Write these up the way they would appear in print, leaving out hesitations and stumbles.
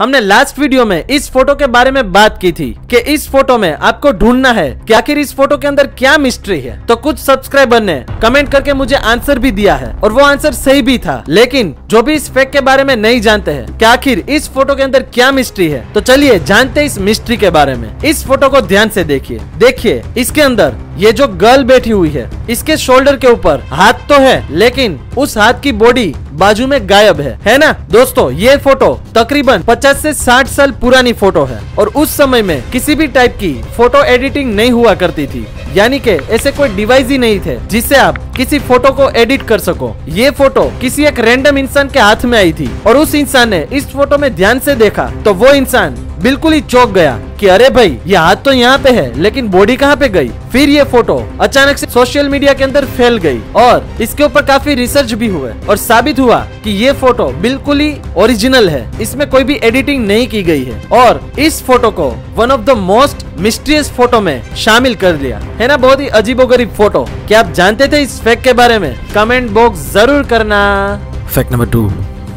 हमने last video में इस फोटो के बारे में बात की थी कि इस फोटो में आपको ढूंढना है कि आखिर इस फोटो के अंदर क्या मिस्ट्री है। तो कुछ सब्सक्राइबर ने कमेंट करके मुझे आंसर भी दिया है और वो आंसर सही भी था। लेकिन जो भी इस फैक्ट के बारे में नहीं जानते हैं कि आखिर इस फोटो के अंदर क्या मिस्ट्री है, तो चलिए जानते हैं इस मिस्ट्री के बारे में। इस फोटो को ध्यान से देखिए। देखिए इसके अंदर ये जो गर्ल बैठी हुई है, इसके शोल्डर के ऊपर हाथ तो है लेकिन उस हाथ की बॉडी बाजू में गायब है ना। दोस्तों ये फोटो तकरीबन 50 से 60 साल पुरानी फोटो है और उस समय में किसी भी टाइप की फोटो एडिटिंग नहीं हुआ करती थी, यानी कि ऐसे कोई डिवाइस ही नहीं थे जिससे आप किसी फोटो को एडिट कर सको। ये फोटो किसी एक रेंडम इंसान के हाथ में आई थी और उस इंसान ने इस फोटो में ध्यान से देखा तो वो इंसान बिल्कुल ही चौंक गया कि अरे भाई ये हाथ तो यहाँ पे है लेकिन बॉडी कहाँ पे गई। फिर ये फोटो अचानक से सोशल मीडिया के अंदर फैल गई और इसके ऊपर काफी रिसर्च भी हुए और साबित हुआ कि ये फोटो बिल्कुल ही ओरिजिनल है, इसमें कोई भी एडिटिंग नहीं की गई है। और इस फोटो को one of the most mysterious photo में शामिल कर लिया है ना। बहुत ही अजीबोगरीब फोटो। क्या आप जानते थे इस फैक्ट के बारे में? कमेंट बॉक्स जरूर करना। Fact number 2।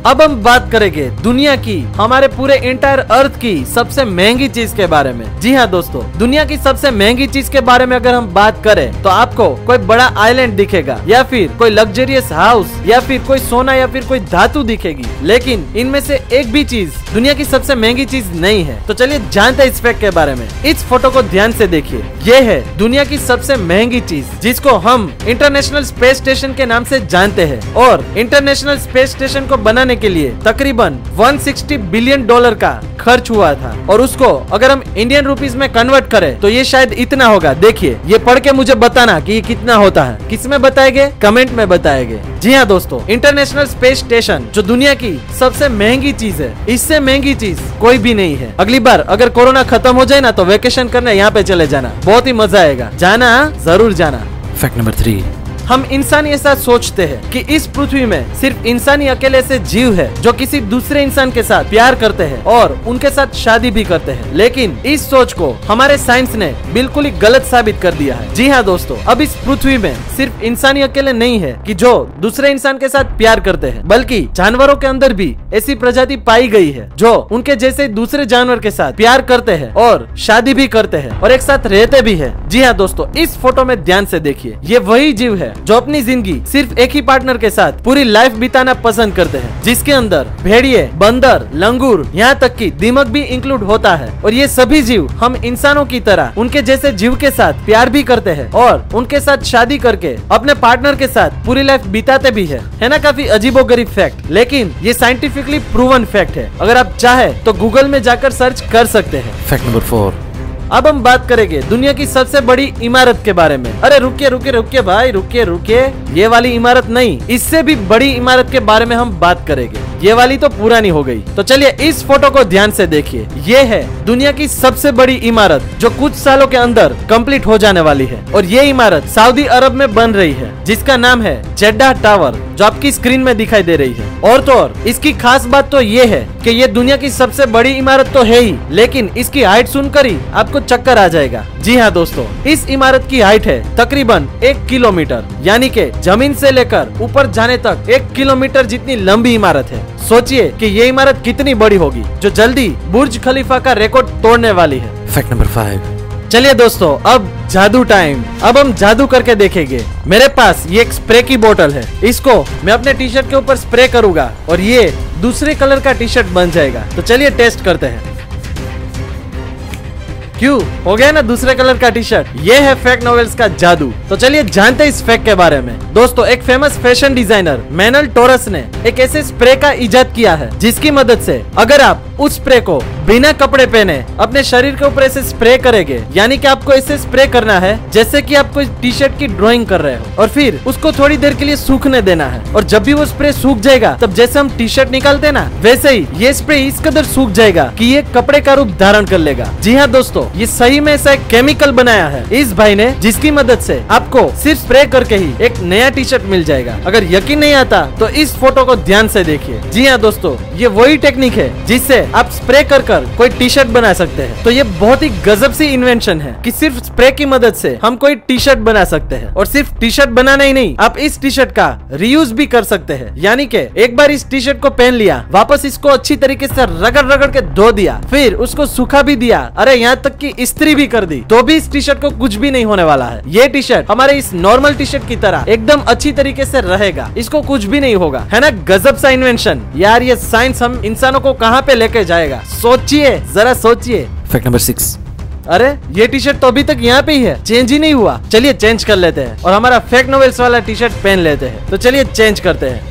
अब हम बात करेंगे दुनिया की, हमारे पूरे एंटायर अर्थ की सबसे महंगी चीज के बारे में। जी हाँ दोस्तों, दुनिया की सबसे महंगी चीज के बारे में अगर हम बात करें तो आपको कोई बड़ा आइलैंड दिखेगा या फिर कोई लग्जरियस हाउस या फिर कोई सोना या फिर कोई धातु दिखेगी, लेकिन इनमें से एक भी चीज दुनिया की सबसे महंगी चीज नहीं है। तो चलिए जानते हैं इस फैक्ट के बारे में। इस फोटो को ध्यान से देखिए। ये है दुनिया की सबसे महंगी चीज जिसको हम इंटरनेशनल स्पेस स्टेशन के नाम से जानते हैं। और इंटरनेशनल स्पेस स्टेशन को बनाने के लिए तकरीबन 160 बिलियन डॉलर का खर्च हुआ था और उसको अगर हम इंडियन रुपीस में कन्वर्ट करें तो ये शायद इतना होगा। देखिए ये पढ़ के मुझे बताना कि ये कितना होता है। किस में बताएंगे? कमेंट में बताएंगे। जी हाँ दोस्तों, इंटरनेशनल स्पेस स्टेशन जो दुनिया की सबसे महंगी चीज है, इससे महंगी चीज कोई भी नहीं है। अगली बार अगर कोरोना खत्म हो जाए ना तो वेकेशन करने यहाँ पे चले जाना, बहुत ही मजा आएगा। जाना जरूर जाना। Fact number 3। हम इंसान ऐसा सोचते हैं कि इस पृथ्वी में सिर्फ इंसान ही अकेले ऐसे जीव है जो किसी दूसरे इंसान के साथ प्यार करते हैं और उनके साथ शादी भी करते हैं, लेकिन इस सोच को हमारे साइंस ने बिल्कुल ही गलत साबित कर दिया है। जी हाँ दोस्तों, अब इस पृथ्वी में सिर्फ इंसान ही अकेले नहीं है कि जो दूसरे इंसान के साथ प्यार करते हैं, बल्कि जानवरों के अंदर भी ऐसी प्रजाति पाई गई है जो उनके जैसे दूसरे जानवर के साथ प्यार करते हैं और शादी भी करते हैं और एक साथ रहते भी है। जी हाँ दोस्तों, इस फोटो में ध्यान से देखिए। ये वही जीव है जो अपनी जिंदगी सिर्फ एक ही पार्टनर के साथ पूरी लाइफ बिताना पसंद करते हैं, जिसके अंदर भेड़िए, बंदर, लंगूर, यहाँ तक कि दीमक भी इंक्लूड होता है। और ये सभी जीव हम इंसानों की तरह उनके जैसे जीव के साथ प्यार भी करते हैं और उनके साथ शादी करके अपने पार्टनर के साथ पूरी लाइफ बिताते भी है ना। काफी अजीबोगरीब फैक्ट, लेकिन ये साइंटिफिकली प्रूवन फैक्ट है। अगर आप चाहे तो गूगल में जाकर सर्च कर सकते हैं। Fact number 4। अब हम बात करेंगे दुनिया की सबसे बड़ी इमारत के बारे में। अरे रुकिए भाई, रुकिए। ये वाली इमारत नहीं, इससे भी बड़ी इमारत के बारे में हम बात करेंगे। ये वाली तो पुरानी हो गई। तो चलिए इस फोटो को ध्यान से देखिए। ये है दुनिया की सबसे बड़ी इमारत जो कुछ सालों के अंदर कंप्लीट हो जाने वाली है और ये इमारत सऊदी अरब में बन रही है जिसका नाम है चेड्डा टावर, जो आपकी स्क्रीन में दिखाई दे रही है। और तो और इसकी खास बात तो ये है कि ये दुनिया की सबसे बड़ी इमारत तो है ही, लेकिन इसकी हाइट सुनकर ही आपको चक्कर आ जाएगा। जी हाँ दोस्तों, इस इमारत की हाइट है तकरीबन 1 किलोमीटर, यानी कि जमीन से लेकर ऊपर जाने तक 1 किलोमीटर जितनी लंबी इमारत है। सोचिए कि ये इमारत कितनी बड़ी होगी जो जल्दी बुर्ज खलीफा का रिकॉर्ड तोड़ने वाली है। Fact number 5। चलिए दोस्तों, अब जादू टाइम। अब हम जादू करके देखेंगे। मेरे पास ये एक स्प्रे की बोतल है, इसको मैं अपने टी शर्ट के ऊपर स्प्रे करूंगा और ये दूसरे कलर का टी शर्ट बन जाएगा। तो चलिए टेस्ट करते हैं। क्यों, हो गया ना दूसरे कलर का टी शर्ट। ये है फैक्ट नॉवेल्स का जादू। तो चलिए जानते हैं इस फैक्ट के बारे में। दोस्तों, एक famous fashion designer Manuel Torres ने एक ऐसे स्प्रे का इजाद किया है जिसकी मदद से अगर आप उस स्प्रे को बिना कपड़े पहने अपने शरीर के ऊपर ऐसे स्प्रे करेंगे, यानी कि आपको ऐसे स्प्रे करना है जैसे कि आप कोई टी शर्ट की ड्राइंग कर रहे हो और फिर उसको थोड़ी देर के लिए सूखने देना है। और जब भी वो स्प्रे सूख जाएगा, तब जैसे हम टी शर्ट निकालते ना, वैसे ही ये स्प्रे इस कदर सूख जाएगा कि ये कपड़े का रूप धारण कर लेगा। जी हाँ दोस्तों, ये सही में ऐसा एक केमिकल बनाया है इस भाई ने, जिसकी मदद से आपको सिर्फ स्प्रे करके ही एक नया टी शर्ट मिल जाएगा। अगर यकीन नहीं आता तो इस फोटो को ध्यान से देखिए। जी हाँ दोस्तों, ये वही टेक्निक है जिससे आप स्प्रे कर कोई टी शर्ट बना सकते हैं। तो ये बहुत ही गजब सी इन्वेंशन है कि सिर्फ स्प्रे की मदद से हम कोई टी शर्ट बना सकते हैं। और सिर्फ टी शर्ट बनाना ही नहीं, आप इस टी शर्ट का रियूज भी कर सकते हैं। यानी कि एक बार इस टी शर्ट को पहन लिया, वापस इसको अच्छी तरीके से रगड़ रगड़ के धो दिया, फिर उसको सूखा भी दिया, अरे यहाँ तक की इस्त्री भी कर दी, तो भी इस टी शर्ट को कुछ भी नहीं होने वाला है। ये टी शर्ट हमारे इस नॉर्मल टी शर्ट की तरह एकदम अच्छी तरीके से रहेगा, इसको कुछ भी नहीं होगा। है ना गजब सा इन्वेंशन यार, ये साइंस हम इंसानों को कहाँ पे लेके जाएगा, सोचिए जरा सोचिए। फैक्ट नंबर 6, अरे ये टी शर्ट तो अभी तक यहाँ पे ही है, चेंज ही नहीं हुआ। चलिए चेंज कर लेते हैं और हमारा फैक्ट नॉवेल्स वाला टी शर्ट पहन लेते हैं। तो चलिए चेंज करते हैं,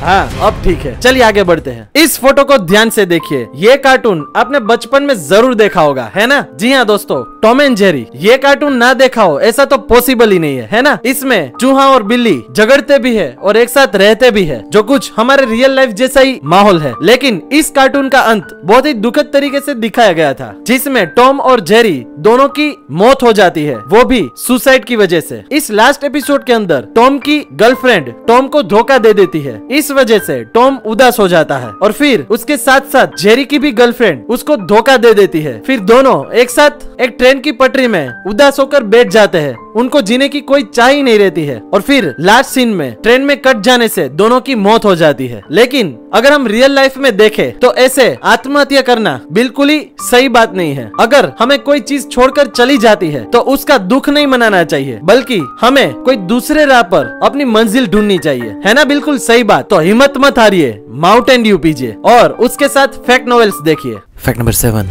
हाँ अब ठीक है, चलिए आगे बढ़ते हैं। इस फोटो को ध्यान से देखिए, ये कार्टून आपने बचपन में जरूर देखा होगा, है ना? जी हाँ दोस्तों, टॉम एंड जेरी। ये कार्टून ना देखा हो ऐसा तो पॉसिबल ही नहीं है, है ना? इसमें चूहा और बिल्ली झगड़ते भी है और एक साथ रहते भी है, जो कुछ हमारे रियल लाइफ जैसा ही माहौल है। लेकिन इस कार्टून का अंत बहुत ही दुखद तरीके से दिखाया गया था, जिसमें टॉम और जेरी दोनों की मौत हो जाती है, वो भी सुसाइड की वजह से। इस लास्ट एपिसोड के अंदर टॉम की गर्लफ्रेंड टॉम को धोखा दे देती है, इस वजह से टॉम उदास हो जाता है। और फिर उसके साथ साथ जेरी की भी गर्लफ्रेंड उसको धोखा दे देती है। फिर दोनों एक साथ एक ट्रेन की पटरी में उदास होकर बैठ जाते हैं, उनको जीने की कोई चाह ही नहीं रहती है। और फिर लास्ट सीन में ट्रेन में कट जाने से दोनों की मौत हो जाती है। लेकिन अगर हम रियल लाइफ में देखें तो ऐसे आत्महत्या करना बिल्कुल ही सही बात नहीं है। अगर हमें कोई चीज छोड़कर चली जाती है तो उसका दुख नहीं मनाना चाहिए, बल्कि हमें कोई दूसरे राह पर अपनी मंजिल ढूंढनी चाहिए, है ना? बिल्कुल सही बात। तो हिम्मत मत हारिए, माउंटेन ड्यू पीजिए और उसके साथ फैक्ट नॉवेल्स देखिए। फैक्ट नंबर 7,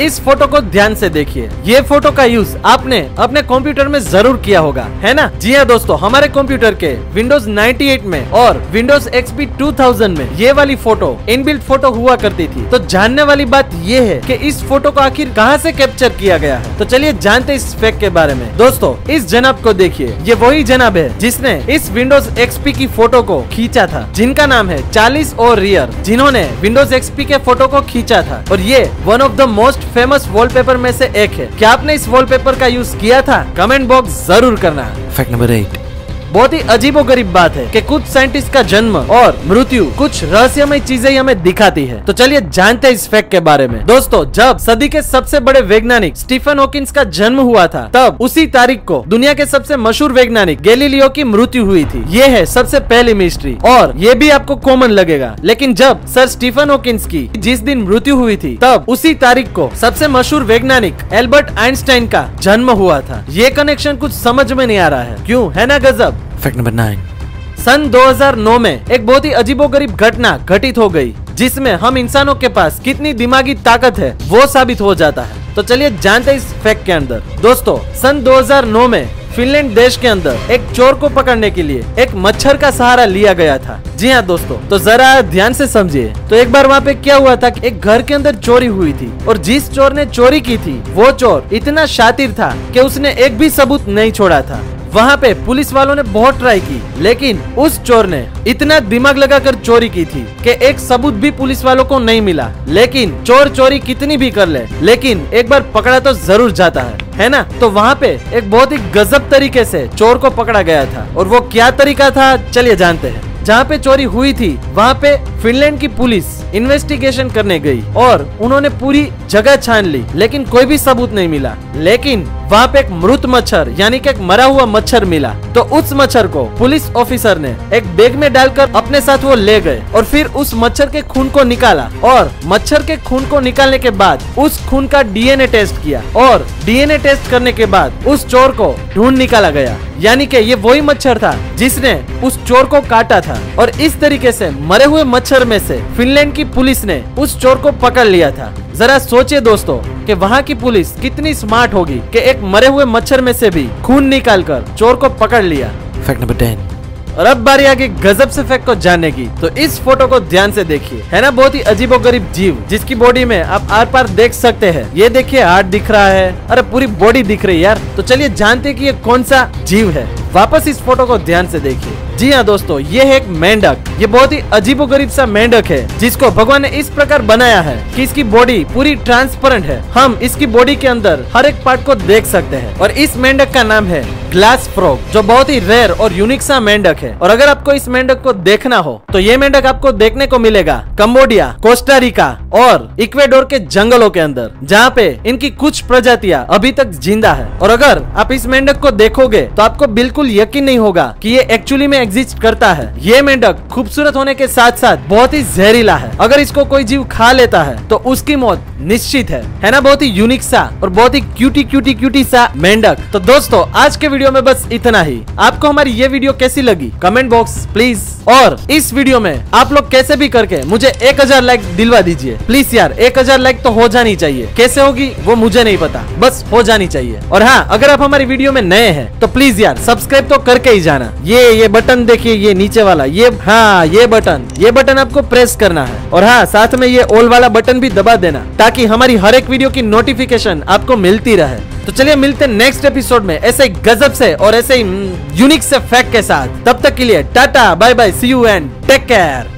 इस फोटो को ध्यान से देखिए। ये फोटो का यूज आपने अपने कंप्यूटर में जरूर किया होगा, है ना? जी हाँ दोस्तों, हमारे कंप्यूटर के विंडोज 98 में और विंडोज XP 2000 में ये वाली फोटो इनबिल्ट फोटो हुआ करती थी। तो जानने वाली बात ये है कि इस फोटो को आखिर कहाँ से कैप्चर किया गया है। तो चलिए जानते इस फैक्ट के बारे में। दोस्तों इस जनाब को देखिए, ये वही जनाब है जिसने इस विंडोज XP की फोटो को खींचा था, जिनका नाम है चार्ल्स और रियर, जिन्होंने विंडोज XP के फोटो को खींचा था। और ये one of the most famous wallpaper में से एक है। क्या आपने इस वॉलपेपर का यूज किया था? कमेंट बॉक्स जरूर करना। फैक्ट नंबर 8, बहुत ही अजीबोगरीब बात है कि कुछ साइंटिस्ट का जन्म और मृत्यु कुछ रहस्यमय चीजें हमें दिखाती है। तो चलिए जानते हैं इस फैक्ट के बारे में। दोस्तों जब सदी के सबसे बड़े वैज्ञानिक स्टीफन हॉकिंस का जन्म हुआ था, तब उसी तारीख को दुनिया के सबसे मशहूर वैज्ञानिक गैलीलियो की मृत्यु हुई थी। ये है सबसे पहली मिस्ट्री और ये भी आपको कॉमन लगेगा। लेकिन जब सर स्टीफन हॉकिंस की जिस दिन मृत्यु हुई थी, तब उसी तारीख को सबसे मशहूर वैज्ञानिक एल्बर्ट आइंस्टाइन का जन्म हुआ था। ये कनेक्शन कुछ समझ में नहीं आ रहा है, क्यों, है ना गजब? फैक्ट नंबर 9, सन 2009 में एक बहुत ही अजीबोगरीब घटना घटित हो गई, जिसमें हम इंसानों के पास कितनी दिमागी ताकत है वो साबित हो जाता है। तो चलिए जानते हैं इस फैक्ट के अंदर। दोस्तों सन 2009 में फिनलैंड देश के अंदर एक चोर को पकड़ने के लिए एक मच्छर का सहारा लिया गया था। जी हाँ दोस्तों, तो जरा ध्यान से समझिए। तो एक बार वहाँ पे क्या हुआ था कि एक घर के अंदर चोरी हुई थी और जिस चोर ने चोरी की थी वो चोर इतना शातिर था कि उसने एक भी सबूत नहीं छोड़ा था। वहाँ पे पुलिस वालों ने बहुत ट्राई की, लेकिन उस चोर ने इतना दिमाग लगाकर चोरी की थी कि एक सबूत भी पुलिस वालों को नहीं मिला। लेकिन चोर चोरी कितनी भी कर ले, लेकिन एक बार पकड़ा तो जरूर जाता है ना? तो वहाँ पे एक बहुत ही गजब तरीके से चोर को पकड़ा गया था। और वो क्या तरीका था चलिए जानते हैं। जहाँ पे चोरी हुई थी वहाँ पे फिनलैंड की पुलिस इन्वेस्टिगेशन करने गई और उन्होंने पूरी जगह छान ली, लेकिन कोई भी सबूत नहीं मिला। लेकिन वहाँ पे एक मृत मच्छर यानी कि एक मरा हुआ मच्छर मिला। तो उस मच्छर को पुलिस ऑफिसर ने एक बैग में डालकर अपने साथ वो ले गए और फिर उस मच्छर के खून को निकाला। और मच्छर के खून को निकालने के बाद उस खून का DNA टेस्ट किया और DNA टेस्ट करने के बाद उस चोर को ढूंढ निकाला गया। यानी कि ये वही मच्छर था जिसने उस चोर को काटा था। और इस तरीके से मरे हुए मच्छर में से फिनलैंड की पुलिस ने उस चोर को पकड़ लिया था। जरा सोचिए दोस्तों कि वहाँ की पुलिस कितनी स्मार्ट होगी कि एक मरे हुए मच्छर में से भी खून निकालकर चोर को पकड़ लिया। फैक्ट नंबर 10, और अब बारी आगे गजब से फैक्ट को जानने की। तो इस फोटो को ध्यान से देखिए, है ना बहुत ही अजीबोगरीब जीव जिसकी बॉडी में आप आर पार देख सकते हैं। ये देखिए हार्ट दिख रहा है, अरे पूरी बॉडी दिख रही है यार। तो चलिए जानते हैं कि ये कौन सा जीव है। वापस इस फोटो को ध्यान से देखिए। जी हाँ दोस्तों, ये है एक मेंढक। ये बहुत ही अजीबोगरीब सा मेंढक है जिसको भगवान ने इस प्रकार बनाया है कि इसकी बॉडी पूरी ट्रांसपेरेंट है। हम इसकी बॉडी के अंदर हर एक पार्ट को देख सकते हैं। और इस मेंढक का नाम है ग्लास फ्रॉग, जो बहुत ही रेयर और यूनिक सा मेंढक है। और अगर आपको इस मेंढक को देखना हो तो ये मेंढक आपको देखने को मिलेगा कंबोडिया, कोस्टा रिका और इक्वेडोर के जंगलों के अंदर, जहाँ पे इनकी कुछ प्रजातियाँ अभी तक जिंदा है। और अगर आप इस मेंढक को देखोगे तो आपको बिल्कुल यकीन नहीं होगा कि ये एक्चुअली में एग्जिस्ट करता है। ये मेंढक खूबसूरत होने के साथ साथ बहुत ही जहरीला है। अगर इसको कोई जीव खा लेता है तो उसकी मौत निश्चित है ना। बहुत ही यूनिक सा और बहुत ही क्यूटी सा मेंढक। तो दोस्तों आज के वीडियो में बस इतना ही। आपको हमारी ये वीडियो कैसी लगी कमेंट बॉक्स प्लीज, और इस वीडियो में आप लोग कैसे भी करके मुझे 1000 लाइक दिलवा दीजिए प्लीज यार। 1000 लाइक तो हो जानी चाहिए, कैसे होगी वो मुझे नहीं पता, बस हो जानी चाहिए। और हाँ, अगर आप हमारी वीडियो में नए हैं तो प्लीज यार सब्सक्राइब तो करके ही जाना। ये बटन देखिए, ये नीचे वाला, ये हाँ ये बटन आपको प्रेस करना है। और हाँ, साथ में ये ऑल वाला बटन भी दबा देना ताकि हमारी हर एक वीडियो की नोटिफिकेशन आपको मिलती रहे। तो चलिए मिलते हैं नेक्स्ट एपिसोड में ऐसे गजब से और ऐसे यूनिक से फैक्ट के साथ। तब तक के लिए tata bye bye, see you and take care.